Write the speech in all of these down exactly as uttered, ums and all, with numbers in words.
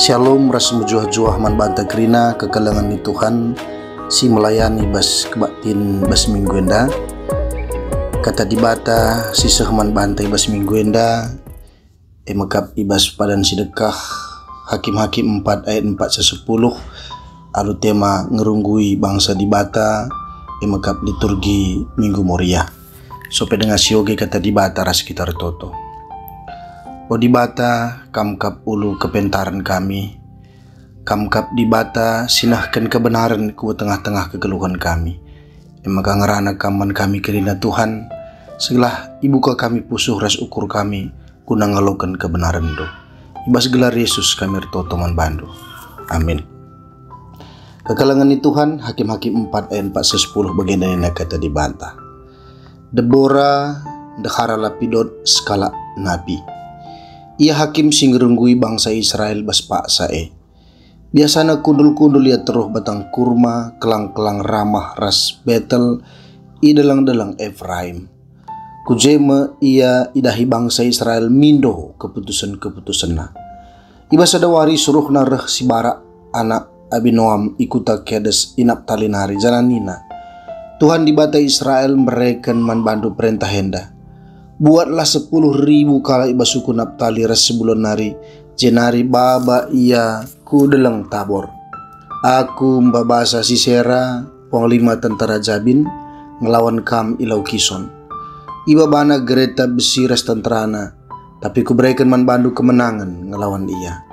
Shalom rasmu juah-juah man banta krina kekelangan ni Tuhan si melayani bas kebatin bas minggu enda kata dibata si sehman bantai bas minggu enda emekap ibas padan sedekah Hakim-Hakim empat ayat empat sampai sepuluh alu tema ngerunggui bangsa dibata emekap liturgi minggu Moria sope dengan sioge kata dibata ras sekitar toto. O dibata kamkap ulu kepentaran kami, kamkap dibata sinahkan kebenaran ku tengah-tengah kekeluhan kami. Emaka ngerana kaman kami kerina Tuhan, segelah ibuka kami pusuh ras ukur kami, kuna ngelukan kebenaran do. Ibas gelar Yesus kami ritotoman bandu. Amin. Kekalangan ni Tuhan, Hakim-Hakim empat ayat empat sampai sepuluh bagian dari kata dibata. Deborah dehara lapidot skala nabi. Ia hakim sing ngerenggui bangsa Israel bas paksae. Biasana kundul-kundul ia teruh batang kurma, kelang-kelang ramah ras betel, i delang-delang Efraim. Kujeme ia idahi bangsa Israel mindo keputusan-keputusanna. Iba sadawari suruhna reh si Barak anak Abinoam ikuta kedes Naftali nari jalanina. Tuhan dibata Israel mereken man bandu perintah henda. Buatlah sepuluh ribu kala iba suku Naftali ras sebelum nari jenari baba ia ku deleng Tabor. Aku mbabasa Sisera panglima tentara Jabin ngelawan kam ilau Kison. Iba bana gereta besi ras tenterana, tapi ku bereken man bandu kemenangan ngelawan ia.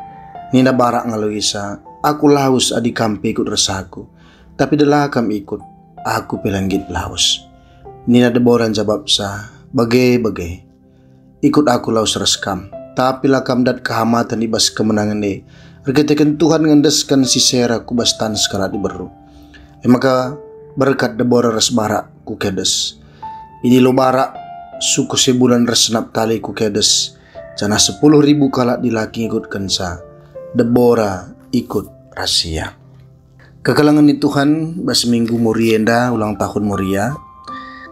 Nina Barak ngaluisa, aku laus adi kampi ikut resaku, tapi delah kam ikut aku pelanggit laus. Nina Deborah jawab sah. Bagai-bagai ikut aku laus reskam, tapi lakam dat kehamatan ibas kemenangan ne. Reketekan Tuhan ngendeskan Sisera kubastan skala diberu. E maka berkat Deborah res Barak kukedes. Ini lo Barak suku sebulan res Naftali kukedes. Jana sepuluh ribu kalak dilaki ikut kensa. Deborah ikut rahasia. Kekalangan ni Tuhan bas minggu Morienda ulang tahun Moria.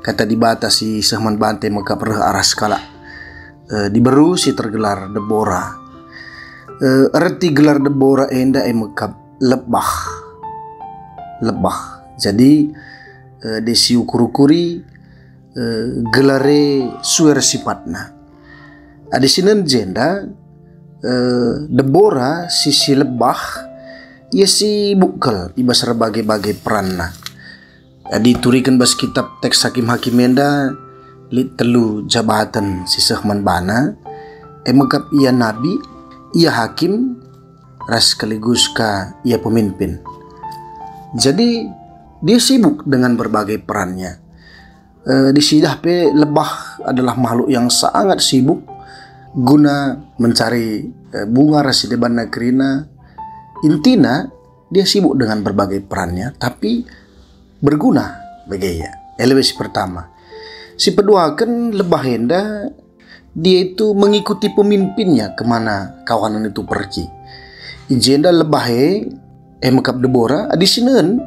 Kata dibata si sehman bante maka perah arah skala e, diberu si tergelar Deborah e, erti gelar Deborah enda emekap lebah lebah jadi e, desi ukur-ukuri e, gelare suer sipatna ada sinen jenda e, Deborah sisi lebah ia si bukel iba serbagai-bagai peranna. Jadi turikan bas kitab teks Hakim-Hakim enda lit telu jabatan sisahman bana emekap ia nabi, ia hakim, ras sekaligus ka ia pemimpin. Jadi dia sibuk dengan berbagai perannya. E, di sidah pe lebah adalah makhluk yang sangat sibuk guna mencari e, bunga ras deban nakrina. Intina dia sibuk dengan berbagai perannya, tapi berguna bagi ia. Elewesi pertama. Si kedua kan lebah henda dia itu mengikuti pemimpinnya kemana kawanan itu pergi. Ijenda lebah he emekap Deborah di sinen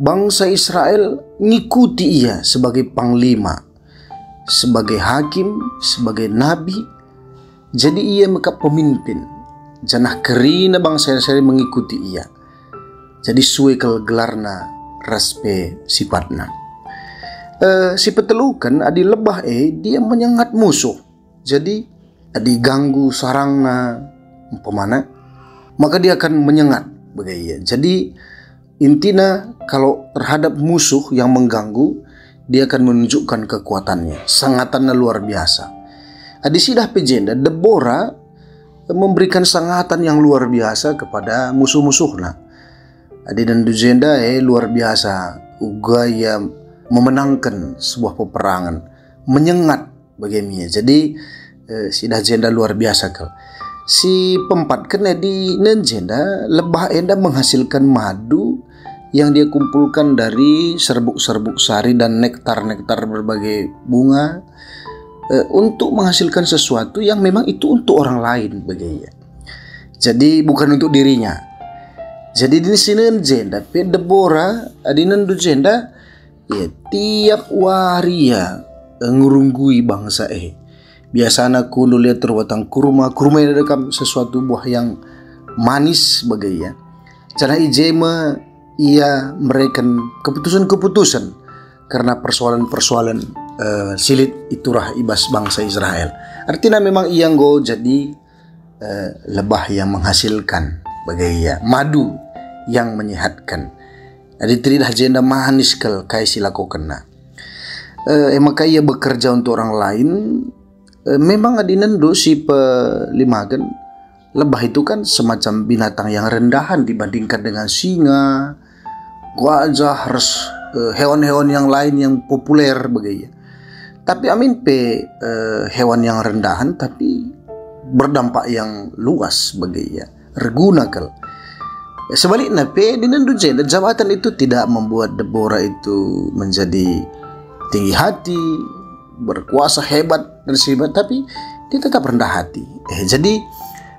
bangsa Israel ngikuti ia sebagai panglima, sebagai hakim, sebagai nabi. Jadi ia mekap pemimpin. Janah kerina bangsa Israel mengikuti ia. Jadi suekel gelarna raspe sifatna. E, si petelukan adi lebah e dia menyengat musuh. Jadi adi ganggu sarangna umpamana, maka dia akan menyengat bagi ia. Jadi intina kalau terhadap musuh yang mengganggu dia akan menunjukkan kekuatannya, sangatannya luar biasa. Adi sidah pejenda Deborah memberikan sangatan yang luar biasa kepada musuh-musuhna. Adi dan Dujenda eh luar biasa uga ia memenangkan sebuah peperangan, menyengat bagiannya. Jadi eh, si Dujenda luar biasa kal. Si pempat kena di Nenjenda lebah enda menghasilkan madu yang dia kumpulkan dari serbuk-serbuk sari dan nektar-nektar berbagai bunga eh, untuk menghasilkan sesuatu yang memang itu untuk orang lain bagiannya. Jadi bukan untuk dirinya. Jadi di sini jenda, pe Deborah di nendu jenda, ya tiap waria ngurunggui bangsa eh. Biasana kundul lihat terbatang kurma, kurma ini ada sesuatu buah yang manis bagai ya. Cara ijema ia mereken keputusan-keputusan karena persoalan-persoalan uh, silit iturah ibas bangsa Israel. Artinya memang ia nggo jadi uh, lebah yang menghasilkan bagai ya, madu yang menyehatkan. Jadi tidak jenda manis kel kai silako kena. Uh, maka ia bekerja untuk orang lain. Uh, memang adinan dosi pelimagen. Lebah itu kan semacam binatang yang rendahan dibandingkan dengan singa, gajah, res. Hewan-hewan yang lain yang populer begitu. Tapi amin pe eh, hewan yang rendahan tapi berdampak yang luas begitu. Reguna kal. Sebaliknya pe dengan duje dan jabatan itu tidak membuat Deborah itu menjadi tinggi hati, berkuasa hebat dan sebagainya, tapi dia tetap rendah hati. Eh, jadi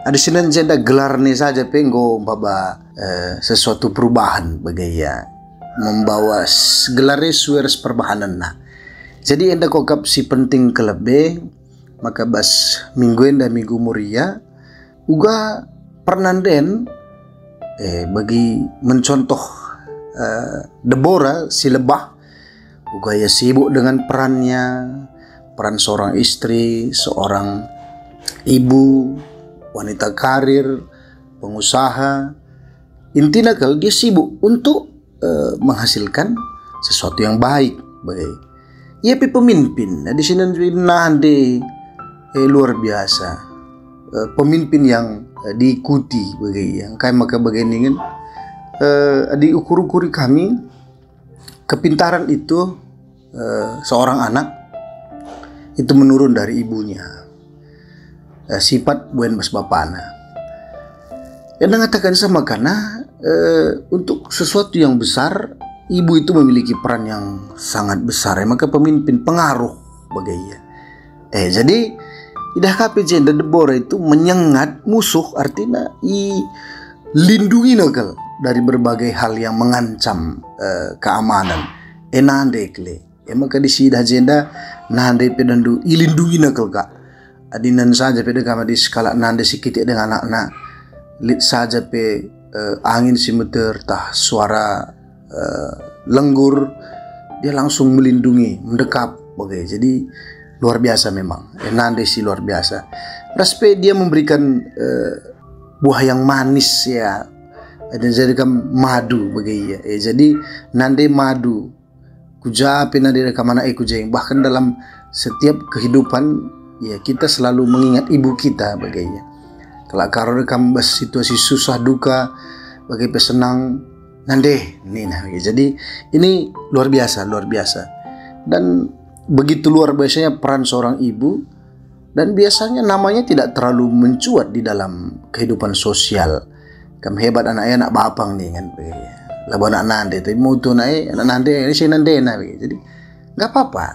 ada sinan jeda gelar ni saja pe nggo baba eh, sesuatu perubahan begitu. Membawa gelare suers perbahanan nah. Jadi enda kokap si penting kelebe maka bas mingguin dan minggu Moria uga pernanden eh bagi mencontoh eh, Deborah si lebah uga ya sibuk dengan perannya, peran seorang istri, seorang ibu, wanita karir, pengusaha. Intinya kalau dia sibuk untuk Uh, menghasilkan sesuatu yang baik bagai. Ia pemimpin. Nah, di sini nande eh, luar biasa. Uh, pemimpin yang uh, diikuti bagai yang kayak maka begini kan uh, diukur-ukuri kami kepintaran itu uh, seorang anak itu menurun dari ibunya. Uh, sifat buen mas bapana. Yang mengatakan sama karena Uh, untuk sesuatu yang besar, ibu itu memiliki peran yang sangat besar. Ya, maka pemimpin pengaruh bagainya. Eh, jadi idah K P J dan Deborah itu menyengat musuh, artinya i lindungi nakal dari berbagai hal yang mengancam uh, keamanan. Enandekle. Eh, maka di sini dah jenda nande pedandu i lindungi nakal kak. Adinan saja peda kami di skala nande sikit dengan anak-anak lid saja pe. Uh, angin simeter tah suara uh, lenggur dia langsung melindungi mendekap bagai. Jadi luar biasa memang enandesi luar biasa raspe dia memberikan uh, buah yang manis ya dan jadikan madu bagai ya eh, jadi nande madu kuja pina dari kamana eh kujaing bahkan dalam setiap kehidupan ya kita selalu mengingat ibu kita bagai ya. Kalau karo rekam situasi susah duka bagi pesenang nandeh nih nah. Jadi ini luar biasa, luar biasa. Dan begitu luar biasanya peran seorang ibu dan biasanya namanya tidak terlalu mencuat di dalam kehidupan sosial. Kam hebat anaknya nak bapang nih kan. Lah anak nandeh tapi mau tu naik anak nandeh ini saya nandeh nah. Jadi enggak apa-apa.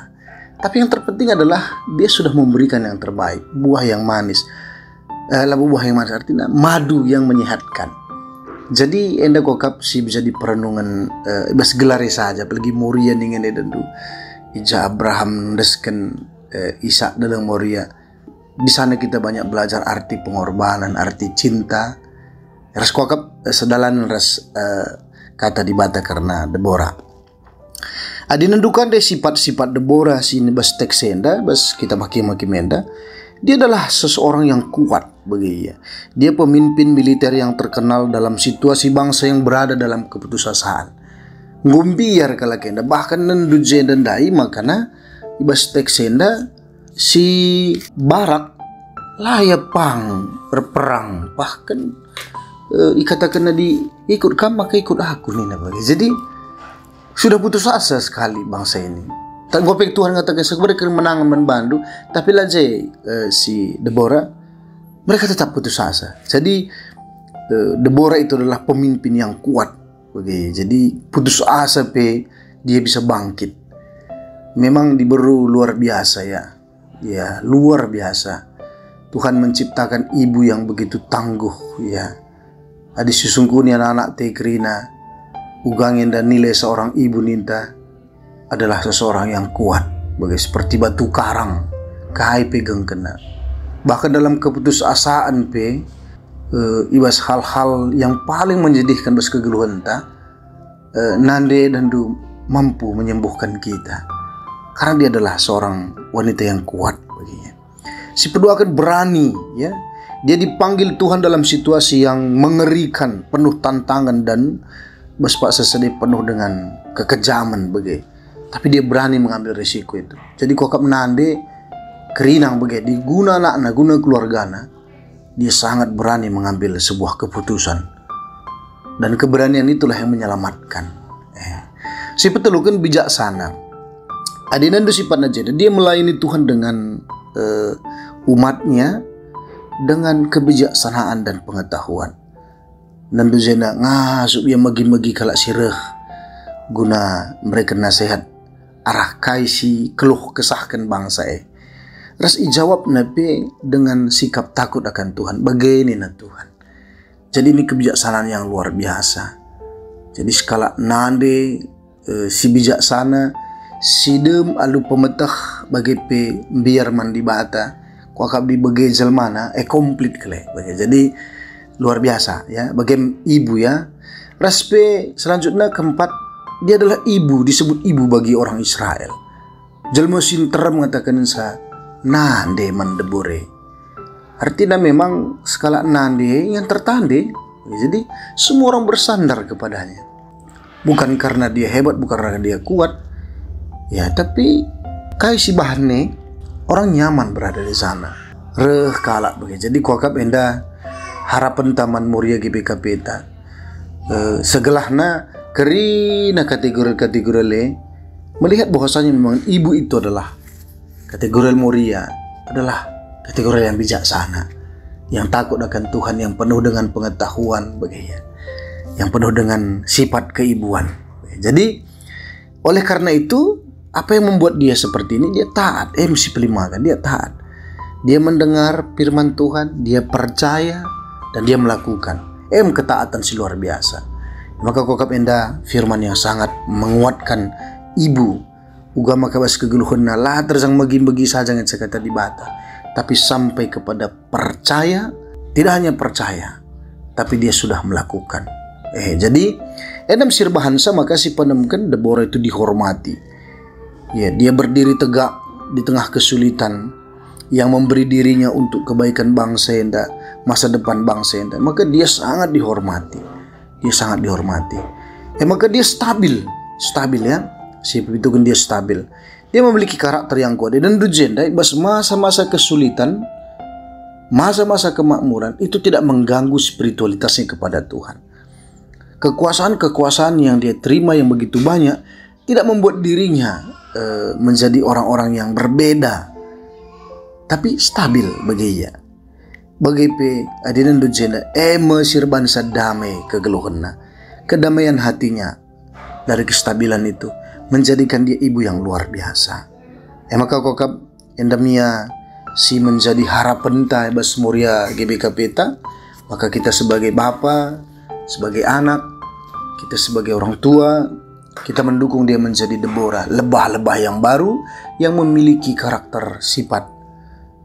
Tapi yang terpenting adalah dia sudah memberikan yang terbaik, buah yang manis. Uh, labu buah yang manis artinya madu yang menyehatkan. Jadi enda kokap si bisa di perenungan uh, bas gelare saja apalagi Moria dengan edendu ija Abraham desken uh, Ishak dalam Moria. Di sana kita banyak belajar arti pengorbanan, arti cinta. Ras kokap uh, sedalan ras uh, kata dibata karena Deborah. Adinendukan deh sifat-sifat Deborah sini bas teks enda bas kita maki-maki enda. Dia adalah seseorang yang kuat bagi dia. Dia pemimpin militer yang terkenal dalam situasi bangsa yang berada dalam keputusasaan. Ngumbiar kala kenda bahkan nenduje dendai makana ibas teksenda si Barak layapang berperang bahkan e, ikatakan di ikut kamu maka ikut aku nih bagi. Jadi sudah putus asa sekali bangsa ini. Tak gopek Tuhan katakan sebenarnya kemenangan membantu, tapi lanjai uh, si Deborah mereka tetap putus asa. Jadi uh, Deborah itu adalah pemimpin yang kuat. Okay. Jadi putus asa pe dia bisa bangkit. Memang diberu luar biasa ya, ya luar biasa. Tuhan menciptakan ibu yang begitu tangguh ya. Adi susungkuni anak-anak tekrina, ugangin dan nilai seorang ibu ninta. Adalah seseorang yang kuat bagai seperti batu karang kai pegang kena bahkan dalam keputusasaan pe e, ibas hal-hal yang paling menjadikan bas kegeluhenta, e, nande dan du mampu menyembuhkan kita, karena dia adalah seorang wanita yang kuat baginya. Si pendoakan berani, ya, dia dipanggil Tuhan dalam situasi yang mengerikan, penuh tantangan dan bespak sesedih penuh dengan kekejaman bagai. Tapi dia berani mengambil risiko itu. Jadi kokap nande kerinang bagai diguna anakna, guna keluargana, dia sangat berani mengambil sebuah keputusan. Dan keberanian itulah yang menyelamatkan. Eh. Si petelukan bijaksana. Adinan itu sifatnya jadi dia melayani Tuhan dengan eh, umatnya dengan kebijaksanaan dan pengetahuan. Nandu zena ngasup yang magi-magi kalak sireh guna mereka nasihat arah kaisi keluh kesahkan bangsa eh. Ras ijawab nabi dengan sikap takut akan Tuhan. Bagaimana Tuhan? Jadi ini kebijaksanaan yang luar biasa. Jadi skala nande e, si bijaksana sidem alu pemetah bagi pe biar mandi bata kuakab di bagai jelmana eh komplit kele. Jadi luar biasa ya bagi ibu ya. Ras pe selanjutnya keempat dia adalah ibu, disebut ibu bagi orang Israel. Jelmo sinteram mengatakan sa nande mandebore, artinya memang skala nande yang tertanding. Jadi semua orang bersandar kepadanya, bukan karena dia hebat, bukan karena dia kuat ya, tapi kaisi bahane orang nyaman berada di sana reh kalak begitu. Jadi kuakap endah harapan taman Moria G B K P ta e, segelahna kerina kategori-kategori le melihat bahwasanya memang ibu itu adalah kategori Moria, adalah kategori yang bijaksana, yang takut akan Tuhan, yang penuh dengan pengetahuan baginya, yang penuh dengan sifat keibuan. Jadi oleh karena itu apa yang membuat dia seperti ini, dia taat. Eh mesti pelima kan, dia taat. Dia mendengar firman Tuhan, dia percaya dan dia melakukan. Eh ketaatan si luar biasa. Maka kokap endah firman yang sangat menguatkan ibu. Uga maka bas kegeluhunna lah tersang magi-magi saja yang sekata di bata, tapi sampai kepada percaya, tidak hanya percaya, tapi dia sudah melakukan. Eh jadi enam sirbahansa maka si penemukan Deborah itu dihormati. Ya, dia berdiri tegak di tengah kesulitan yang memberi dirinya untuk kebaikan bangsa enda, masa depan bangsa enda. Maka dia sangat dihormati. Dia sangat dihormati. Eh maka dia stabil, stabil ya. Si itu kan dia stabil. Dia memiliki karakter yang kuat. Dan dujen, bas masa-masa kesulitan, masa-masa kemakmuran itu tidak mengganggu spiritualitasnya kepada Tuhan. Kekuasaan-kekuasaan yang dia terima yang begitu banyak tidak membuat dirinya e, menjadi orang-orang yang berbeda, tapi stabil bagi dia. Bagi pe adinan dujen, eh mesirban sadame kegeluhena, kedamaian hatinya dari kestabilan itu menjadikan dia ibu yang luar biasa. Eh maka kokap endamia si menjadi harapan ta bas Moria G B K P ta. Maka kita sebagai bapa, sebagai anak, kita sebagai orang tua, kita mendukung dia menjadi Deborah, lebah-lebah yang baru yang memiliki karakter sifat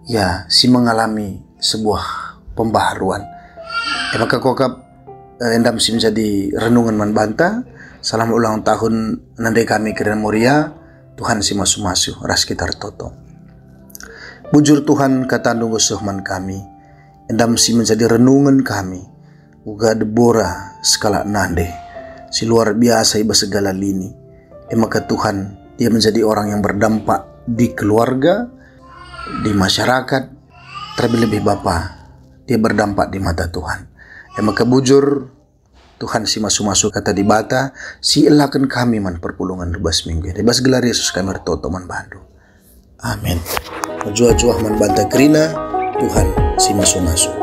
ya si mengalami sebuah pembaharuan. Eh maka kokap endam si menjadi renungan manbanta. Salam ulang tahun nandai kami keren Moria, Tuhan si masu-masu ras kitar toto. Bujur Tuhan kata nunggu suhman kami, endam si menjadi renungan kami. Uga Deborah skala nande, si luar biasa iba segala lini. E maka Tuhan dia menjadi orang yang berdampak di keluarga, di masyarakat, terlebih-lebih Bapa, dia berdampak di mata Tuhan. E maka bujur Tuhan si masu-masu kata di bata, si elakan kami man perpulungan rebas minggu. Rebas gelar Yesus kami bertoto man bandu. Amin. Juah-juah man banta kerina, Tuhan si masu-masu.